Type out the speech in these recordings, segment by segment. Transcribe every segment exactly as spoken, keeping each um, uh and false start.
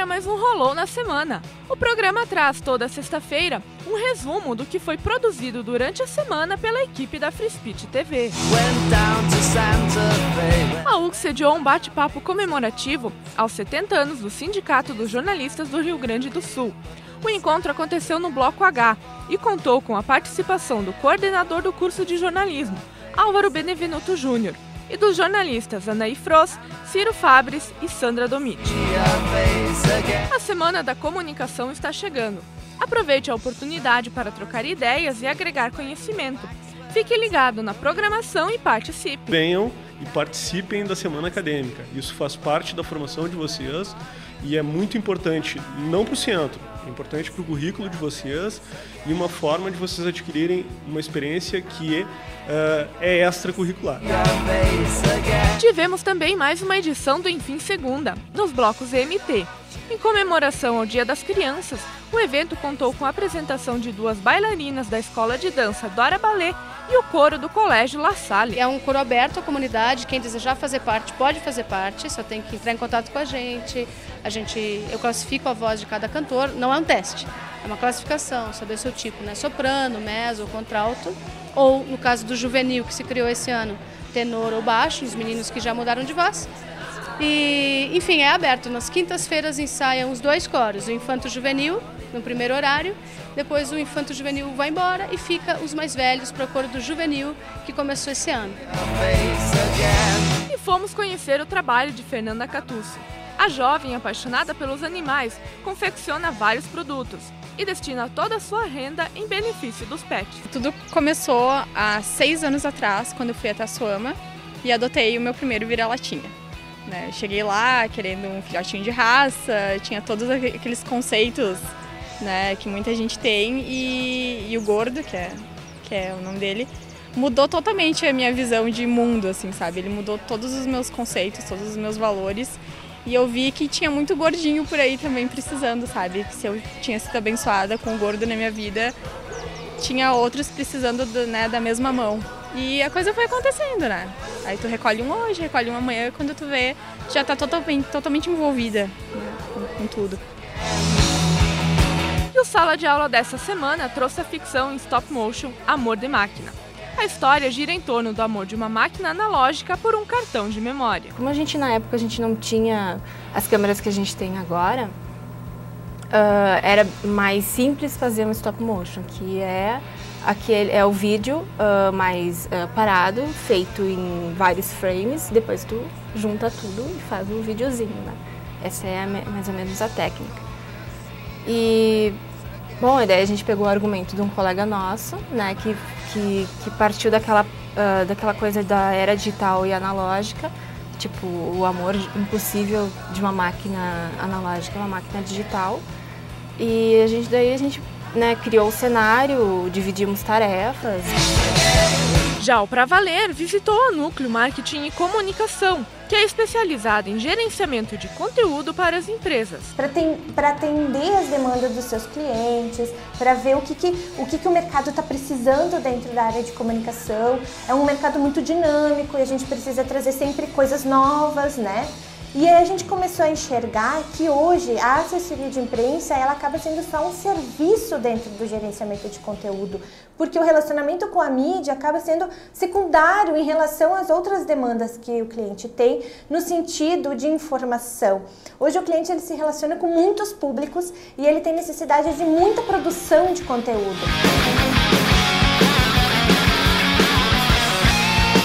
para mais um Rolou na Semana. O programa traz toda sexta-feira um resumo do que foi produzido durante a semana pela equipe da Frispit T V. A U C S sediou um bate-papo comemorativo aos setenta anos do Sindicato dos Jornalistas do Rio Grande do Sul. O encontro aconteceu no Bloco H e contou com a participação do coordenador do curso de jornalismo, Álvaro Benevenuto Júnior, e dos jornalistas Anaí Froz, Ciro Fabres e Sandra Domit. A Semana da Comunicação está chegando. Aproveite a oportunidade para trocar ideias e agregar conhecimento. Fique ligado na programação e participe. Venham e participem da Semana Acadêmica. Isso faz parte da formação de vocês e é muito importante, não para o centro, é importante para o currículo de vocês e uma forma de vocês adquirirem uma experiência que uh, é extracurricular. Tivemos também mais uma edição do Enfim Segunda, nos blocos M T. Em comemoração ao Dia das Crianças, o evento contou com a apresentação de duas bailarinas da Escola de Dança Dora Ballet e o coro do Colégio La Salle. É um coro aberto à comunidade, quem desejar fazer parte pode fazer parte, só tem que entrar em contato com a gente. A gente, eu classifico a voz de cada cantor, não é um teste, é uma classificação, saber o seu tipo, né? Soprano, mezzo, contralto, ou no caso do juvenil que se criou esse ano, tenor ou baixo, os meninos que já mudaram de voz. E, enfim, é aberto. Nas quintas-feiras ensaiam os dois coros, o infanto juvenil no primeiro horário, depois o infanto juvenil vai embora e fica os mais velhos para o coro do juvenil que começou esse ano. E fomos conhecer o trabalho de Fernanda Catucci. A jovem apaixonada pelos animais confecciona vários produtos e destina toda a sua renda em benefício dos pets. Tudo começou há seis anos atrás, quando eu fui até a Suama e adotei o meu primeiro vira-latinha. Eu cheguei lá querendo um filhotinho de raça, tinha todos aqueles conceitos, né, que muita gente tem e, e o gordo, que é, que é o nome dele, mudou totalmente a minha visão de mundo, assim, sabe? Ele mudou todos os meus conceitos, todos os meus valores e eu vi que tinha muito gordinho por aí também precisando, sabe? Que se eu tinha sido abençoada com o gordo na minha vida, tinha outros precisando do, né, da mesma mão. E a coisa foi acontecendo, né? Aí tu recolhe um hoje, recolhe um amanhã e quando tu vê, já tá totalmente, totalmente envolvida, né, com, com tudo. E o Sala de Aula dessa semana trouxe a ficção em stop motion Amor de Máquina. A história gira em torno do amor de uma máquina analógica por um cartão de memória. Como a gente na época a gente não tinha as câmeras que a gente tem agora, Uh, era mais simples fazer um stop motion, que é, aquele, é o vídeo uh, mais uh, parado, feito em vários frames, depois tu junta tudo e faz um videozinho, né? Essa é a, mais ou menos a técnica. E, bom, a ideia a gente pegou o argumento de um colega nosso, né, que, que, que partiu daquela, uh, daquela coisa da era digital e analógica, tipo, o amor impossível de uma máquina analógica, uma máquina digital. E a gente, daí a gente né, criou o cenário, dividimos tarefas. Já o Pra Valer visitou o Núcleo Marketing e Comunicação, que é especializado em gerenciamento de conteúdo para as empresas. Para atender as demandas dos seus clientes, para ver o que, que, o, que, que o mercado está precisando dentro da área de comunicação. É um mercado muito dinâmico e a gente precisa trazer sempre coisas novas, né? E aí a gente começou a enxergar que hoje a assessoria de imprensa ela acaba sendo só um serviço dentro do gerenciamento de conteúdo, porque o relacionamento com a mídia acaba sendo secundário em relação às outras demandas que o cliente tem no sentido de informação. Hoje o cliente ele se relaciona com muitos públicos e ele tem necessidade de muita produção de conteúdo.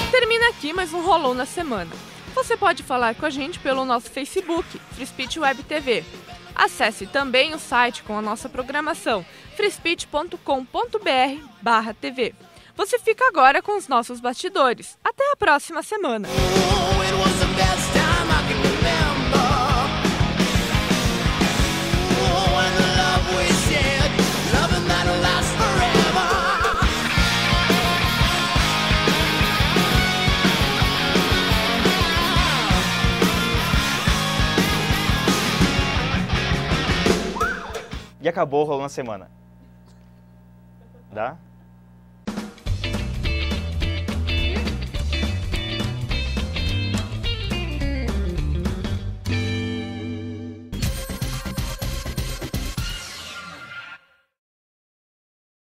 Termina aqui mais um Rolou na Semana. Você pode falar com a gente pelo nosso Facebook, Frispit Web T V. Acesse também o site com a nossa programação, frispit ponto com ponto br barra tv. Você fica agora com os nossos bastidores. Até a próxima semana! E acabou rolando a semana. Dá?